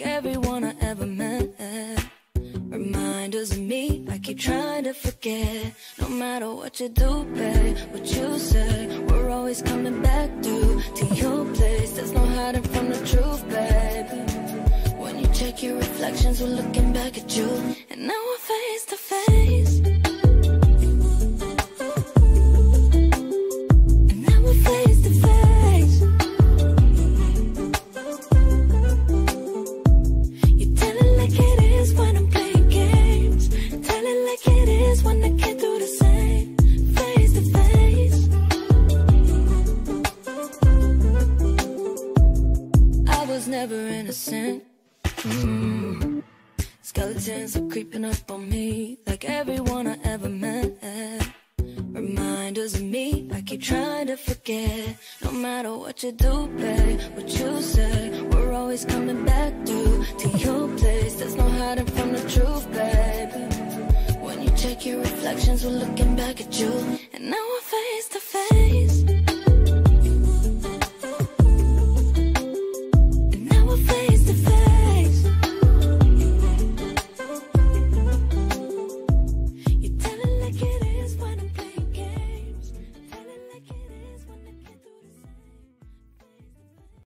like everyone I ever met. Reminders of me I keep trying to forget. No matter what you do, babe, what you say, we're always coming back through to your place. There's no hiding from the truth, babe. When you check your reflections, we're looking back at you, and now we're face to face. Never innocent. Skeletons are creeping up on me, like everyone I ever met. Reminders of me I keep trying to forget. No matter what you do, babe, what you say, we're always coming back through to your place. There's no hiding from the truth, babe. When you check your reflections, we're looking back at you.